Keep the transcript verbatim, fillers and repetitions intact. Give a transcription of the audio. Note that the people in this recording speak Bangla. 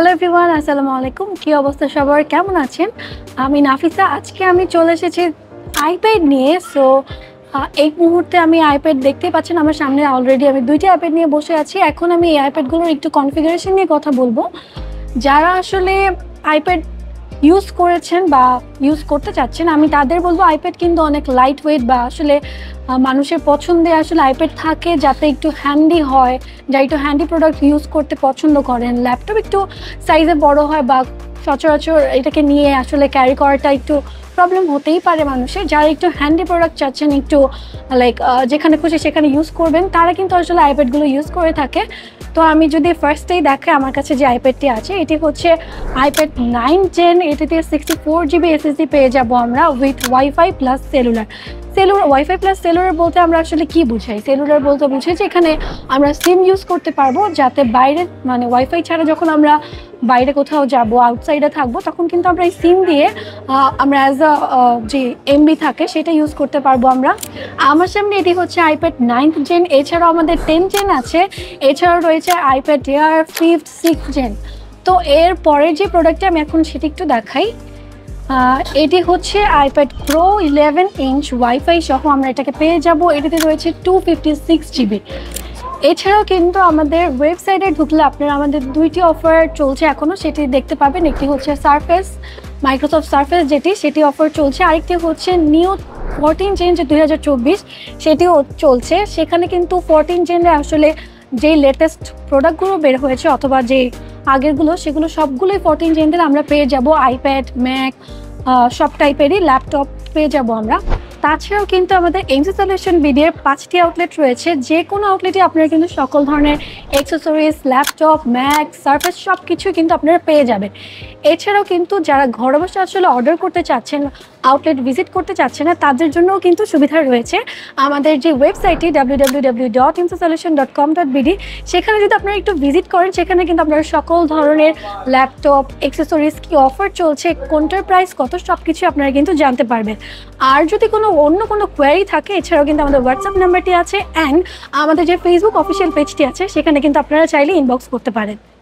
হ্যালো এভরিওয়ান, আসসালামু আলাইকুম। কি অবস্থা সবার, কেমন আছেন? আমি নাফিসা। আজকে আমি চলে এসেছি আইপ্যাড নিয়ে। সো এই মুহূর্তে আমি আইপ্যাড দেখতে পাচ্ছেন আমার সামনে অলরেডি আমি দুইটা আইপ্যাড নিয়ে বসে আছি। এখন আমি এই আইপ্যাডগুলোর একটু কনফিগারেশন নিয়ে কথা বলবো। যারা আসলে আইপ্যাড ইউজ করেছেন বা ইউজ করতে চাচ্ছেন আমি তাদের বলবো আইপ্যাড কিন্তু অনেক লাইট ওয়েট বা আসলে মানুষের পছন্দে আসলে আইপ্যাড থাকে যাতে একটু হ্যান্ডি হয়, যা একটু হ্যান্ডি প্রোডাক্ট ইউজ করতে পছন্দ করেন। ল্যাপটপ একটু সাইজে বড় হয় বা সচরাচর এটাকে নিয়ে আসলে ক্যারি করাটা একটু প্রবলেম হতেই পারে মানুষের। যারা একটু হ্যান্ডি প্রোডাক্ট চাচ্ছেন, একটু লাইক যেখানে খুশি সেখানে ইউজ করবেন, তারা কিন্তু আসলে আইপ্যাডগুলো ইউজ করে থাকে। তো আমি যদি ফার্স্টেই দেখে আমার কাছে যে আইপ্যাডটি আছে এটি হচ্ছে আইপ্যাড নাইন টেন। এটিতে সিক্সটি ফোর জিবি এসএসডি পেয়ে যাবো আমরা with wifi plus cellular. Cellular wifi plus cellular বলতে আমরা আসলে কী বুঝাই? সেলুলার বলতে বুঝাই যে এখানে আমরা সিম ইউজ করতে পারবো, যাতে বাইরে মানে ওয়াইফাই ছাড়া যখন আমরা বাইরে কোথাও যাবো, আউটসাইডে থাকবো, তখন কিন্তু আমরা এই সিম দিয়ে আমরা অ্যাজ আ যে এমবি থাকে সেটা ইউজ করতে পারবো আমরা। আমার সামনে এটি হচ্ছে আইপ্যাড নাইন্থ জেন। এছাড়াও আমাদের টেন জেন আছে, এছাড়াও রয়েছে iPad Air fifth six gen. তো এর পরের যে প্রোডাক্টটা আমি এখন সেটি একটু দেখাই। এটি হচ্ছে iPad Pro eleven inch wifi সহ আমরা এটাকে পেয়ে যাবো। এটিতে রয়েছে টু ফিফটি সিক্স জিবি। এছাড়াও কিন্তু আমাদের ওয়েবসাইটে ঢুকলে আপনারা আমাদের দুইটি অফার চলছে এখনও, সেটি দেখতে পাবেন। একটি হচ্ছে সারফেস, মাইক্রোসফট সারফেস যেটি, সেটি অফার চলছে। আরেকটি হচ্ছে নিউ ফোরটিন জেন যে দুই হাজার চব্বিশ সেটিও চলছে। সেখানে কিন্তু ফোরটিন জেনে আসলে যেই লেটেস্ট প্রোডাক্টগুলো বের হয়েছে অথবা যে আগেরগুলো, সেগুলো সবগুলোই ফোরটিন জেনের আমরা পেয়ে যাব। আইপ্যাড, ম্যাক, সব টাইপেরই ল্যাপটপ পেয়ে যাব আমরা। তাছাড়াও কিন্তু আমাদের এমসি সলিউশন বিডির পাঁচটি আউটলেট রয়েছে। যে কোনো আউটলেটে আপনারা কিন্তু সকল ধরনের অ্যাকসেসরিজ, ল্যাপটপ, ম্যাক, সারফেস সব কিছু কিন্তু আপনারা পেয়ে যাবেন। এছাড়াও কিন্তু যারা ঘরে বসে আসলে অর্ডার করতে চাচ্ছেন, আউটলেট ভিজিট করতে চাচ্ছেন না, তাদের জন্যও কিন্তু সুবিধা রয়েছে। আমাদের যে ওয়েবসাইটটি W W W dot M C solution dot com dot B D, সেখানে যদি আপনারা একটু ভিজিট করেন, সেখানে কিন্তু আপনারা সকল ধরনের ল্যাপটপ, অ্যাকসেসরিজ, কী অফার চলছে, কোনটার প্রাইস কত, সব কিছু আপনারা কিন্তু জানতে পারবেন। আর যদি কোনো অন্য কোনো কোয়ারি থাকে, এছাড়াও কিন্তু আমাদের হোয়াটসঅ্যাপ নাম্বারটি আছে অ্যান্ড আমাদের যে ফেসবুক অফিসিয়াল পেজটি আছে সেখানে কিন্তু আপনারা চাইলে ইনবক্স করতে পারেন।